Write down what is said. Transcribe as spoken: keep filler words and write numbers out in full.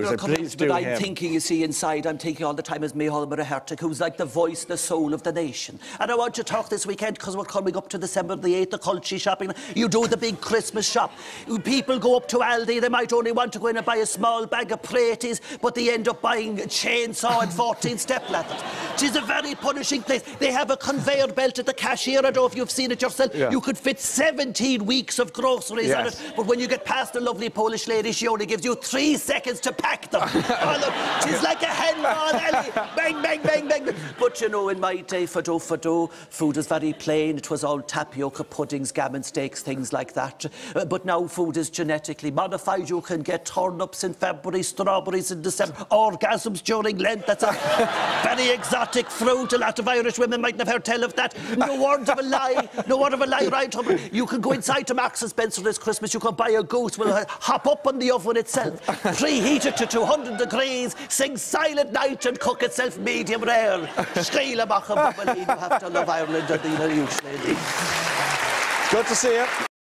do, so please do. But I'm him. thinking, you see, inside, I'm thinking all the time is Mícheál Ó Muircheartaigh, who's like the voice, the soul of the nation. And I want to talk this weekend, because we're coming up to December the eighth, the Culture shopping. You do the big Christmas shop. People go up to Aldi, they might only want to go in and buy a small bag of Praties, but they end up buying a chainsaw and fourteen step ladders. It is a very punishing place. They have a conveyor belt at the cashier. I don't know if you've seen it yourself. Yeah. You could fit seventeen weeks of groceries yes. on it, but when you get past a lovely Polish lady, she only gives you three seconds to pack them. Oh, look, she's like a handball alley. Bang, bang, bang, bang, bang. But, you know, in my day, fado, fado, food was very plain. It was all tapioca puddings, gammon steaks, things like that. Uh, but now food is genetically modified. You can get turnips in February, strawberries in December, orgasms during Lent. That's a very exotic fruit. A lot of Irish women mightn't have heard tell of that. No word of a lie. No word of a lie, right? You can go inside to Marks and Spencer this Christmas. You can buy a goose. We'll hop up on the oven itself, preheat it to two hundred degrees, sing Silent Night and cook itself medium rare. Scrílamach and Bubalín. You have to love Ireland and the Irish lady. Good to see you.